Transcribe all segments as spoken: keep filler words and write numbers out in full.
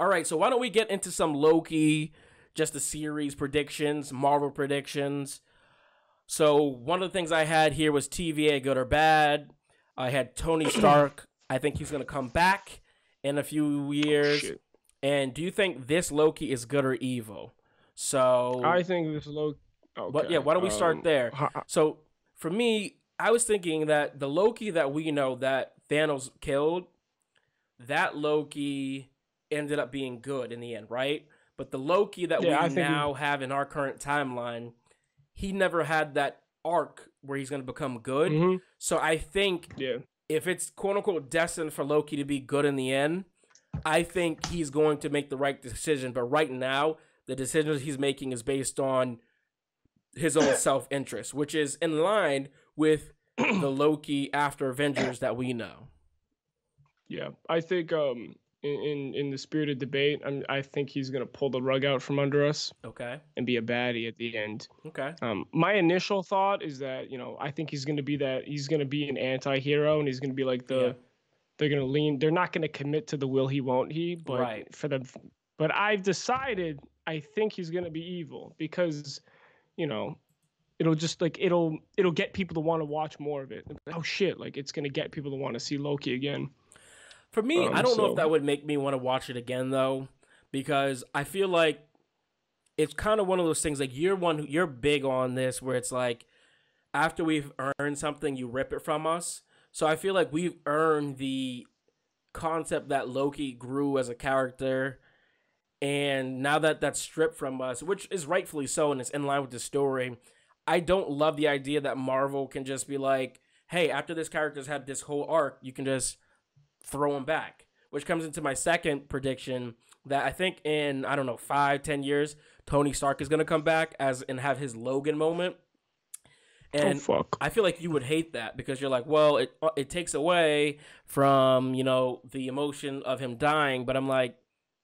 All right, so why don't we get into some Loki, just the series predictions, Marvel predictions. So one of the things I had here was T V A, good or bad. I had Tony Stark. I think he's going to come back in a few years. Oh, and do you think this Loki is good or evil? So I think this Loki. Okay. But yeah, why don't we start um, there? So for me, I was thinking that the Loki that we know that Thanos killed, that Loki ended up being good in the end, right? But the Loki that yeah, we now he... have in our current timeline, he never had that arc where he's going to become good. Mm-hmm. So I think yeah. if it's quote unquote destined for Loki to be good in the end, I think he's going to make the right decision. But right now, the decisions he's making is based on his own self-interest, which is in line with the Loki after Avengers that we know. Yeah, I think um, in, in in the spirit of debate, I'm, I think he's gonna pull the rug out from under us. Okay. And be a baddie at the end. Okay. Um, my initial thought is that you know I think he's gonna be that he's gonna be an anti-hero and he's gonna be like the yeah. they're gonna lean they're not gonna commit to the will he won't he but right. for the but I've decided I think he's gonna be evil because you know. It'll just like it'll it'll get people to want to watch more of it. Oh shit! Like it's gonna get people to want to see Loki again. For me, um, I don't so. know if that would make me want to watch it again though, because I feel like it's kind of one of those things. Like you're one, you're big on this, where it's like after we've earned something, you rip it from us. So I feel like we've earned the concept that Loki grew as a character, and now that that's stripped from us, which is rightfully so, and it's in line with the story. I don't love the idea that Marvel can just be like, hey, after this character's had this whole arc, you can just throw him back, which comes into my second prediction that I think in, I don't know, five, ten years, Tony Stark is going to come back as and have his Logan moment. And oh, fuck. I feel like you would hate that because you're like, well, it, it takes away from, you know, the emotion of him dying. But I'm like,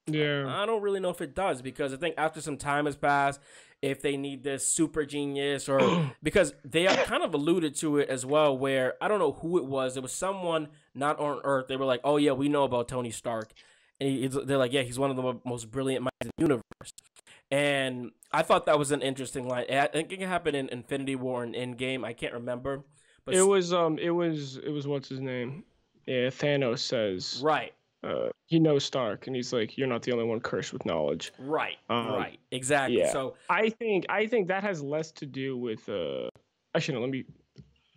yeah, I don't really know if it does because I think after some time has passed, if they need this super genius or because they are kind of alluded to it as well, where I don't know who it was. It was someone not on Earth. They were like, oh, yeah, we know about Tony Stark. And he, they're like, yeah, he's one of the most brilliant minds in the universe. And I thought that was an interesting line. I think it happened in Infinity War and Endgame. I can't remember. But it was um it was it was what's his name? Yeah. Thanos says, right. Uh, he knows Stark, and he's like, "You're not the only one cursed with knowledge." Right, um, right, exactly. Yeah. So I think I think that has less to do with. Uh, I shouldn't. Let me.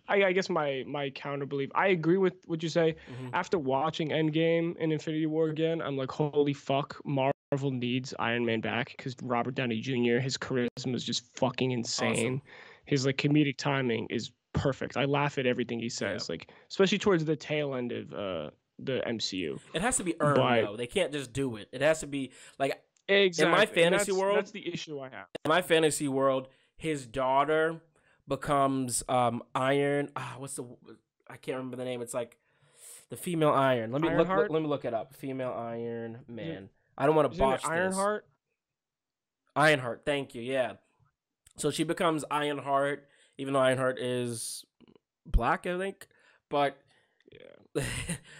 I, I guess my my counter belief. I agree with what you say. Mm-hmm. After watching Endgame and Infinity War again, I'm like, "Holy fuck, Marvel needs Iron Man back because Robert Downey Junior His charisma is just fucking insane. Awesome. His like comedic timing is perfect. I laugh at everything he says, yeah. like especially towards the tail end of." Uh, the M C U. It has to be earned but, though. They can't just do it. It has to be like exactly. in my fantasy that's, world. That's the issue I have. In my fantasy world, his daughter becomes um Iron ah, what's the I can't remember the name. It's like the female Iron. Let me look, look let me look it up. Female Iron Man. Yeah. I don't want to botch this. Ironheart? Ironheart, thank you. Yeah. So she becomes Ironheart, even though Ironheart is black, I think. But yeah.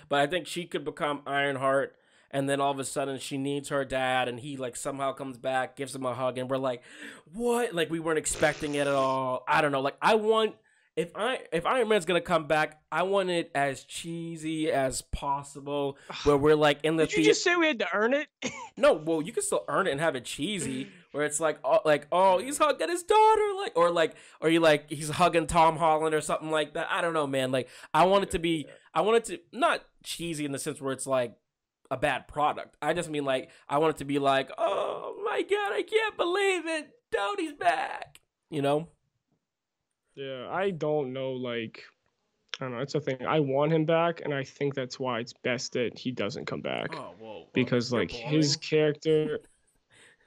But I think she could become Ironheart, and then all of a sudden she needs her dad, and he like somehow comes back, gives him a hug, and we're like, "What?" Like we weren't expecting it at all. I don't know. Like I want if I if Iron Man's gonna come back, I want it as cheesy as possible, where we're like in the. Did you just say we had to earn it? No, well you can still earn it and have it cheesy, where it's like, oh, like oh he's hugging his daughter, like or like or you like he's hugging Tom Holland or something like that. I don't know, man. Like I want it to be. I want it to not cheesy in the sense where it's like a bad product. I just mean like I want it to be like, oh my god, I can't believe it, Tony's back. You know? Yeah, I don't know. Like, I don't know. It's a thing. I want him back, and I think that's why it's best that he doesn't come back. Oh, whoa! Because like his character.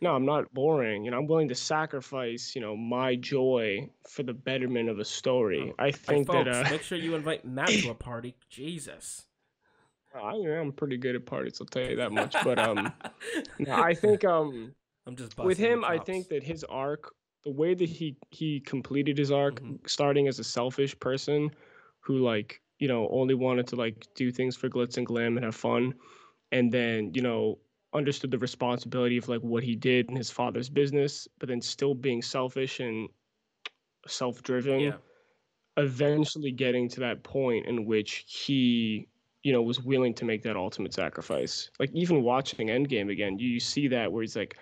No, I'm not boring. You know, I'm willing to sacrifice, you know, my joy for the betterment of a story. I think hey, folks, that. Uh... Make sure you invite Matt to a party. Jesus. I am pretty good at parties. I'll tell you that much. But um, no, I think um, I'm just with him. I think that his arc, the way that he he completed his arc, mm-hmm. starting as a selfish person, who like you know only wanted to like do things for glitz and glam and have fun, and then you know. understood the responsibility of like what he did in his father's business, but then still being selfish and self-driven, yeah. eventually getting to that point in which he, you know, was willing to make that ultimate sacrifice. Like even watching Endgame again, you, you see that where he's like,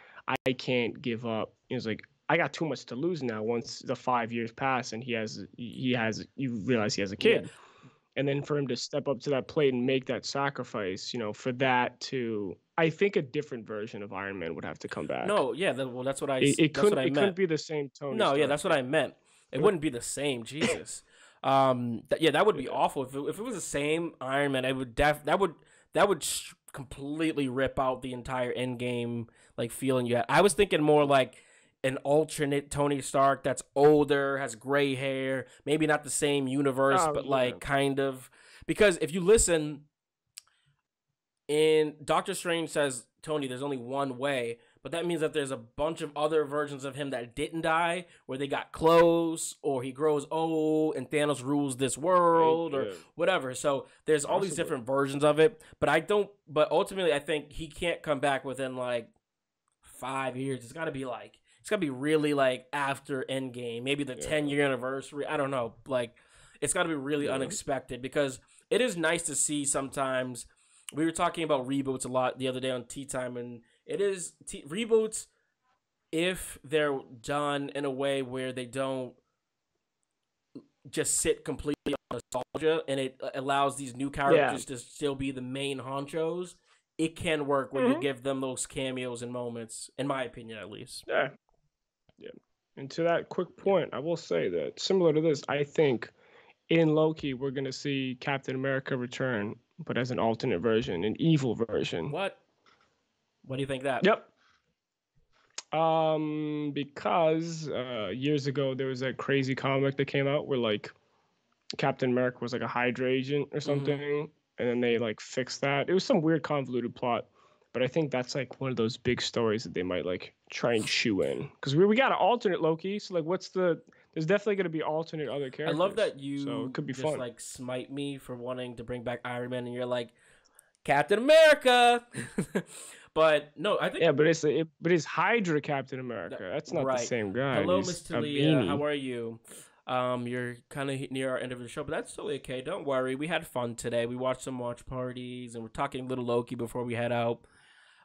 I can't give up. He's like, I got too much to lose now. Once the five years pass and he has, he has, you realize he has a kid. Yeah. And then for him to step up to that plate and make that sacrifice, you know, for that to, I think a different version of Iron Man would have to come back. No, yeah, that, well, that's what I. It, it couldn't. It meant. couldn't be the same Tony. No, Stark. Yeah, that's what I meant. It yeah. wouldn't be the same. Jesus. um. Th- yeah, that would be yeah. awful if it, if it was the same Iron Man. I would def- That would that would sh- completely rip out the entire Endgame like feeling you had. I was thinking more like an alternate Tony Stark that's older, has gray hair, maybe not the same universe, oh, but yeah. like kind of. Because if you listen, in Doctor Strange says, Tony, there's only one way, but that means that there's a bunch of other versions of him that didn't die, where they got close, or he grows old, and Thanos rules this world, or whatever. So there's all Absolutely. these different versions of it, but I don't, but ultimately I think he can't come back within like five years. It's got to be like, It's got to be really, like, after Endgame, maybe the ten-year yeah. anniversary. I don't know. Like, it's got to be really yeah. unexpected, because it is nice to see sometimes. We were talking about reboots a lot the other day on Tea Time, and it is t- – reboots, if they're done in a way where they don't just sit completely on nostalgia and it allows these new characters yeah. to still be the main honchos, it can work when mm-hmm. you give them those cameos and moments, in my opinion at least. Yeah. Yeah. And to that quick point, I will say that similar to this, I think in Loki, we're going to see Captain America return, but as an alternate version, an evil version. What? What do you think that? Yep. Um, because uh, years ago, there was that crazy comic that came out where like Captain America was like a Hydra agent or something. Mm-hmm. And then they like fixed that. It was some weird convoluted plot. But I think that's like one of those big stories that they might like try and shoe in, because we we got an alternate Loki. So like, what's the? There's definitely going to be alternate other characters. I love that you so it could be just fun. Like smite me for wanting to bring back Iron Man, and you're like Captain America. But no, I think yeah, but it's it, but it's Hydra Captain America. That's not right. the same guy. Hello, Miss Talia. How are you? Um, you're kind of near our end of the show, but that's still okay. Don't worry. We had fun today. We watched some watch parties, and we're talking little Loki before we head out.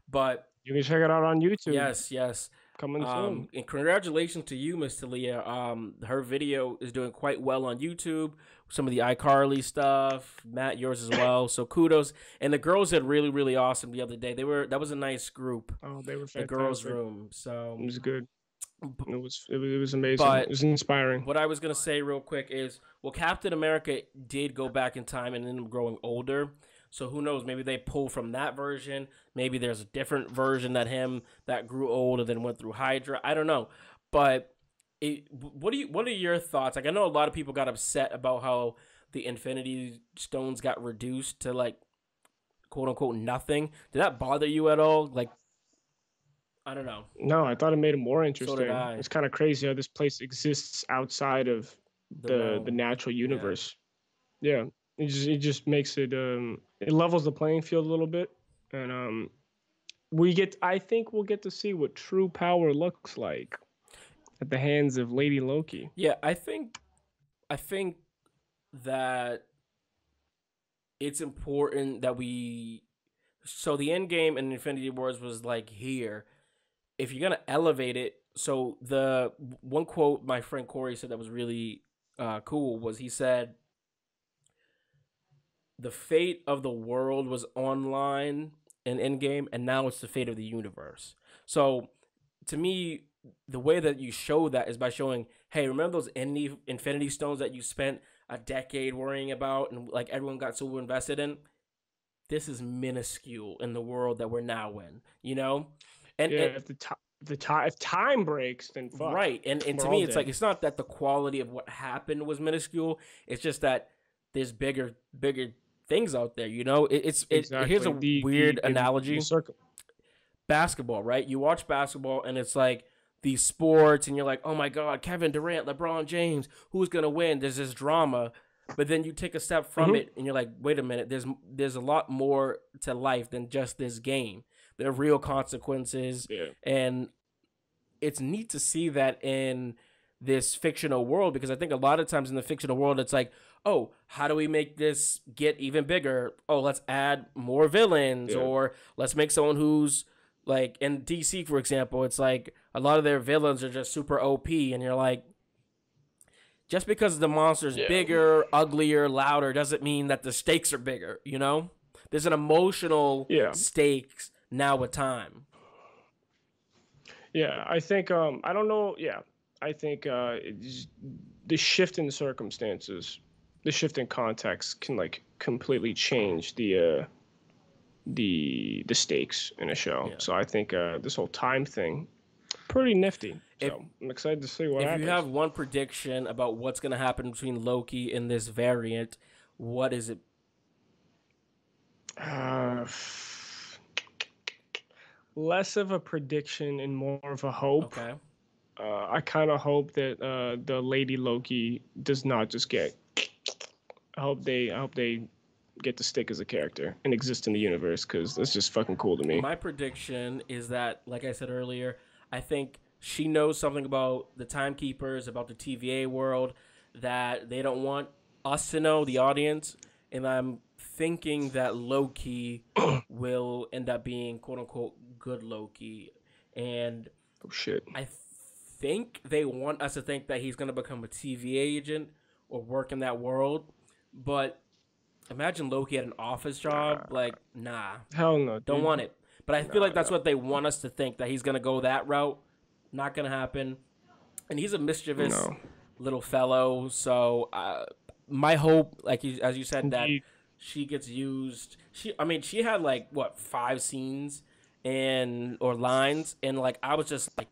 But you can check it out on YouTube. Yes, yes. Coming um, soon. And congratulations to you, Miss Talia. Um, her video is doing quite well on YouTube. Some of the iCarly stuff, Matt, yours as well. So kudos. And the girls did really, really awesome the other day. They were that was a nice group. Oh, they were fantastic. The girls' room. So it was good. It was it was, it was amazing. But it was inspiring. What I was gonna say real quick is, well, Captain America did go back in time and ended up growing older. So who knows? Maybe they pull from that version. Maybe there's a different version that him that grew old and then went through Hydra. I don't know. But it, what do you? What are your thoughts? Like, I know a lot of people got upset about how the Infinity Stones got reduced to like quote unquote nothing. Did that bother you at all? Like, I don't know. No, I thought it made it more interesting. So did I. It's kind of crazy how this place exists outside of the the, the natural universe. Yeah. yeah. It just it just makes it um it levels the playing field a little bit, and um we get I think we'll get to see what true power looks like at the hands of Lady Loki. Yeah, I think I think that it's important that we so the Endgame and Infinity Wars was like here. If you're gonna elevate it, so the one quote my friend Corey said that was really uh, cool was he said, the fate of the world was online in Endgame, and now it's the fate of the universe. So, to me, the way that you show that is by showing, hey, remember those Infinity Stones that you spent a decade worrying about and, like, everyone got so invested in? This is minuscule in the world that we're now in, you know? And, yeah, and if the time the time if time breaks, then fuck. Right, and, and to me, it's dead. Like, it's not that the quality of what happened was minuscule. It's just that there's bigger, bigger... things out there, you know. It, it's it, exactly. Here's a the, weird the, analogy. The basketball, right? You watch basketball and it's like these sports and you're like, oh my God, Kevin Durant, LeBron James, who's gonna win? There's this drama, but then you take a step from mm-hmm. it and you're like, wait a minute, there's there's a lot more to life than just this game. There are real consequences. Yeah. And it's neat to see that in this fictional world, because I think a lot of times in the fictional world, it's like, oh, how do we make this get even bigger? Oh, let's add more villains, yeah. or let's make someone who's like, in D C, for example, it's like a lot of their villains are just super O P, and you're like, just because the monster's yeah. bigger, uglier, louder, doesn't mean that the stakes are bigger, you know? There's an emotional yeah. stakes now with time. Yeah, I think, um, I don't know, yeah. I think uh, the shift in circumstances, the shift in context can, like, completely change the uh, the the stakes in a show. Yeah. So I think uh, this whole time thing, pretty nifty. So if, I'm excited to see what if happens. If you have one prediction about what's going to happen between Loki and this variant, what is it? Uh, less of a prediction and more of a hope. Okay. Uh, I kind of hope that uh, the Lady Loki does not just get. I hope they. I hope they get to stick as a character and exist in the universe, because that's just fucking cool to me. My prediction is that, like I said earlier, I think she knows something about the Timekeepers, about the T V A world that they don't want us to know, the audience. And I'm thinking that Loki will end up being quote unquote good Loki. And oh shit, I. Th- think they want us to think that he's going to become a T V A agent or work in that world, but imagine Loki had an office job. Like, nah, hell no, don't dude. want it. But I nah, feel like that's no. what they want us to think, that he's going to go that route. Not going to happen. And he's a mischievous no. little fellow. So uh, my hope, like you, as you said, that Indeed. she gets used. She, I mean, she had like what five scenes and or lines, and like I was just like.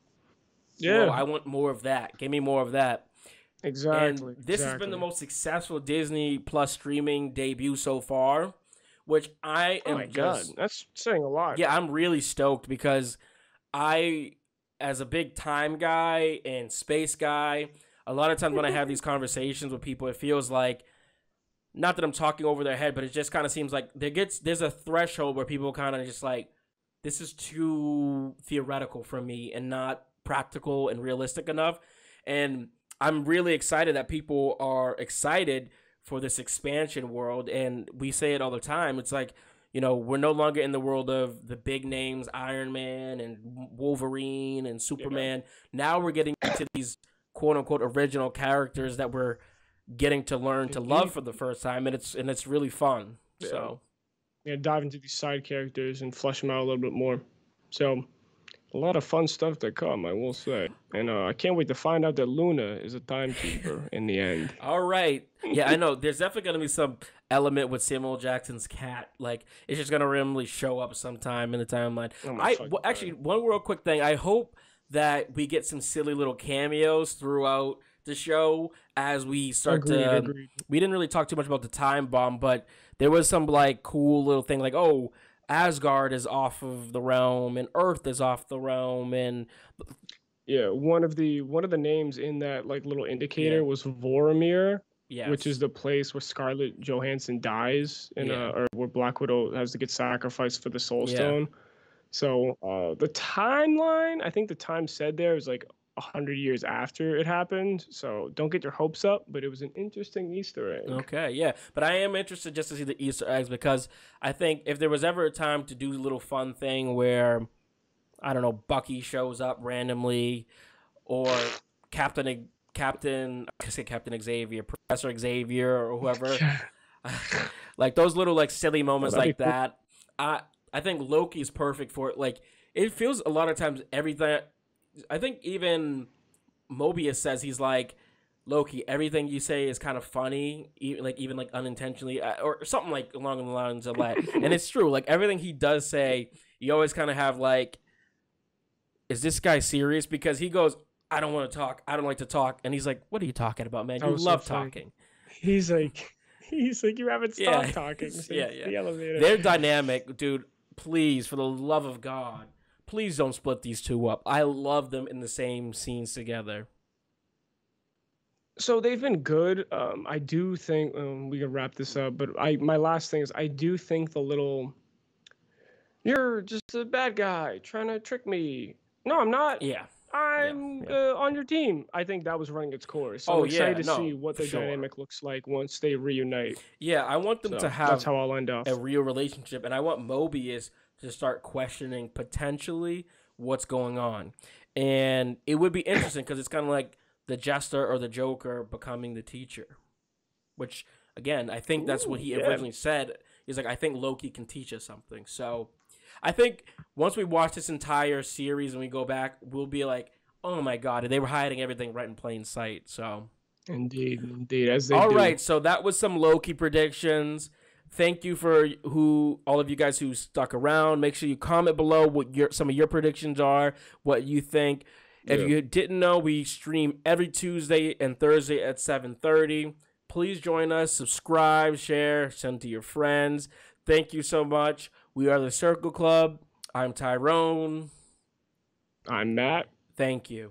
Yeah, whoa, I want more of that. Give me more of that. Exactly. And this exactly. has been the most successful Disney Plus streaming debut so far, which I am. Oh my just, god, that's saying a lot. Yeah, I'm really stoked, because I, as a big time guy and space guy, a lot of times when I have these conversations with people, it feels like, not that I'm talking over their head, but it just kind of seems like there gets there's a threshold where people kind of just like, this is too theoretical for me and not practical and realistic enough. And I'm really excited that people are excited for this expansion world. And we say it all the time, it's like, you know, we're no longer in the world of the big names, Iron Man and Wolverine and Superman. Yeah. Now we're getting into these quote unquote original characters that we're getting to learn to love for the first time, and it's and it's really fun. Yeah. So yeah, dive into these side characters and flesh them out a little bit more. So a lot of fun stuff to come, I will say. And uh, I can't wait to find out that Luna is a timekeeper in the end. All right. Yeah, I know. There's definitely going to be some element with Samuel Jackson's cat. Like, it's just going to randomly show up sometime in the timeline. Oh I well, Actually, one real quick thing. I hope that we get some silly little cameos throughout the show as we start agreed, to... Agreed. We didn't really talk too much about the time bomb, but there was some, like, cool little thing. Like, oh... Asgard is off of the realm, and Earth is off the realm, and yeah, one of the one of the names in that like little indicator yeah. was Vormir, yes. which is the place where Scarlett Johansson dies, and yeah. uh, or where Black Widow has to get sacrificed for the Soul yeah. Stone. So uh, the timeline, I think the time said there is like a hundred years after it happened. So don't get your hopes up, but it was an interesting Easter egg. Okay, yeah, but I am interested just to see the Easter eggs, because I think if there was ever a time to do a little fun thing where, I don't know, Bucky shows up randomly, or Captain Captain I say Captain Xavier, Professor Xavier, or whoever, like those little like silly moments like cool. that. I I think Loki's perfect for it. Like it feels a lot of times everything. I think even Mobius says, he's like, Loki, everything you say is kind of funny, even like even like unintentionally, or something like along the lines of that. And it's true, like everything he does say, you always kind of have like, is this guy serious? Because he goes, I don't want to talk, I don't like to talk, and he's like, what are you talking about, man? You love so talking. He's like, he's like, you haven't stopped yeah. talking since yeah, yeah. the elevator. They're dynamic, dude. Please, for the love of God. Please don't split these two up. I love them in the same scenes together. So they've been good. Um, I do think um, we can wrap this up. But I, my last thing is I do think the little you're just a bad guy trying to trick me. No, I'm not. Yeah. I'm yeah, yeah. Uh, on your team. I think that was running its course. So oh, I'm excited yeah, to no, see what the sure. dynamic looks like once they reunite. Yeah, I want them so to have that's how I'll end up. a real relationship, and I want Mobius to start questioning potentially what's going on. And it would be interesting because it's kind of like the Jester or the Joker becoming the teacher, which, again, I think that's Ooh, what he yeah. originally said. He's like, I think Loki can teach us something. So I think once we watch this entire series and we go back, we'll be like, oh my God, they were hiding everything right in plain sight. So indeed, indeed, as they all do. Right, so that was some Loki predictions. Thank you for who all of you guys who stuck around. Make sure you comment below what your some of your predictions are, what you think. If yeah. you didn't know, we stream every Tuesday and Thursday at seven thirty. Please join us, subscribe, share, send to your friends. Thank you so much. We are The Circle Club. I'm Tyrone. I'm Matt. Thank you.